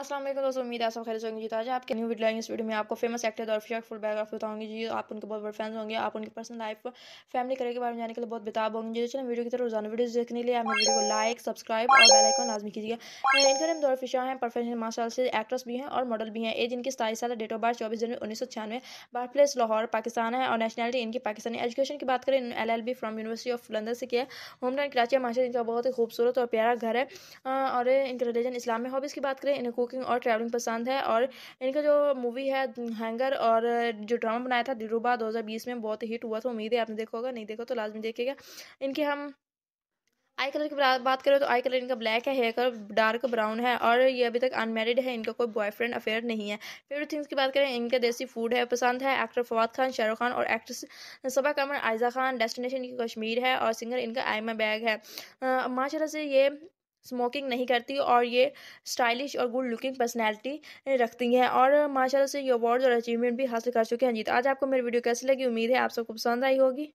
अस्सलाम वालेकुम दोस्तों, उम्मीद है सब खैरियत होंगे जी। तो आज आपके न्यू वीडियो इस वीडियो में आपको famous actor Durefishan full biography बताऊंगी जी। आप उनके बहुत बड़े फैंस होंगे, आप उनकी पर्सनल लाइफ फैमिली करियर के बारे में जानने के लिए बहुत बेताब होंगे जी। चलिए वीडियो की तरफ रोजाना वीडियोस देखने के लिए आप मेरे वीडियो को लाइक, सब्सक्राइब और बेल आइकन लाजमी कीजिएगा। इनके नाम दरफिशा हैं, प्रोफेशनल मार्शल से एक्ट्रेस भी हैं और मॉडल भी हैं। एज इनकी 27 साल, डेट ऑफ बर्थ 24 जनवरी 1996, बर्थ प्लेस लाहौर पाकिस्तान है और नेशनलिटी इनकी पाकिस्तानी। एजुकेशन की बात करें, LLB from university of London से किया। होम टाउन कराची है। माशाल्लाह इनका बहुत ही खूबसूरत और प्यारा घर है और इनका रिलीजन इस्लाम है। हॉबीज़ की बात करें, इन्हें कुकिंग और ट्रैवलिंग पसंद है और इनका जो मूवी है हैंगर और जो ड्रामा बनाया था दिलरुबा 2020 में बहुत हिट हुआ था। उम्मीद है आपने देखा होगा, नहीं देखो तो लाजमी देखिएगा। इनके हम आई कलर की बात करें तो आई कलर इनका ब्लैक है, हेयर कलर डार्क ब्राउन है और ये अभी तक अनमैरिड है। इनका कोई बॉयफ्रेंड अफेयर नहीं है। फेवरेट थिंग्स की बात करें, इनका देसी फूड है पसंद है। एक्टर फवाद खान, शाहरुख खान और एक्ट्रेस सबा कमर, आयज़ा खान। डेस्टिनेशन इनकी कश्मीर है और सिंगर इनका आइमा बैग है। माशाल्लाह से ये स्मोकिंग नहीं करती और ये स्टाइलिश और गुड लुकिंग पर्सनैलिटी रखती हैं और माशाल्लाह से ये अवार्ड्स और अचीवमेंट भी हासिल कर चुके हैं जी। आज आपको मेरी वीडियो कैसी लगी, उम्मीद है आप सबको पसंद आई होगी।